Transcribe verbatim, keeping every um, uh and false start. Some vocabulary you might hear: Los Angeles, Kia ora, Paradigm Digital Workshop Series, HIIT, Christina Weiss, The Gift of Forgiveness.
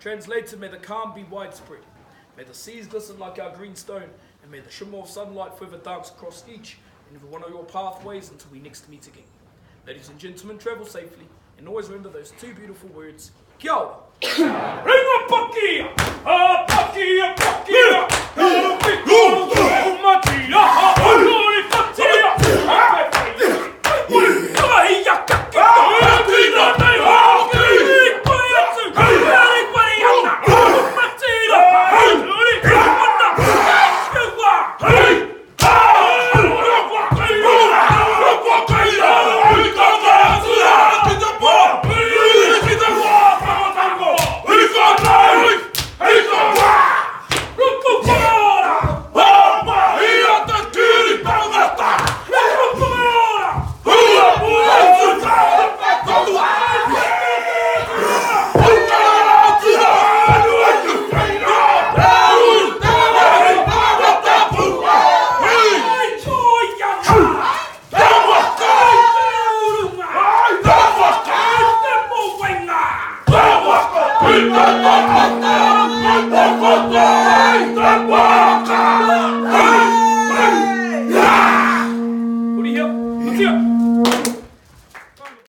Translated, may the calm be widespread. May the seas glisten like our green stone, and may the shimmer of sunlight forever dance across each and every one of your pathways until we next meet again. Ladies and gentlemen, travel safely, and always remember those two beautiful words. Kia ora! Ring a pakia! A pakia, pakia! What the fuck?